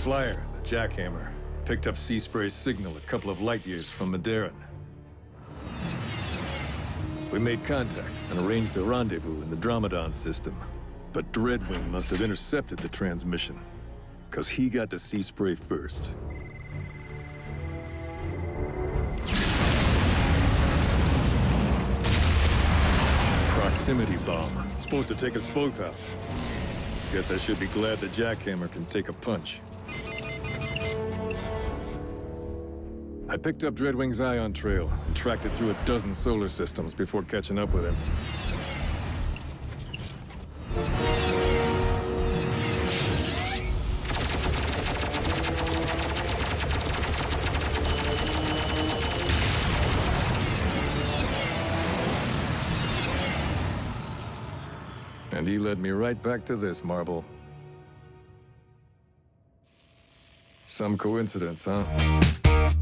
flyer, the Jackhammer, picked up Seaspray's signal a couple of light years from Madarin. We made contact and arranged a rendezvous in the Dramadon system, but Dreadwing must have intercepted the transmission, because he got to Seaspray first. Proximity bomb. Supposed to take us both out. Guess I should be glad the Jackhammer can take a punch. I picked up Dreadwing's ion trail and tracked it through a dozen solar systems before catching up with him. And he led me right back to this marble. Some coincidence, huh?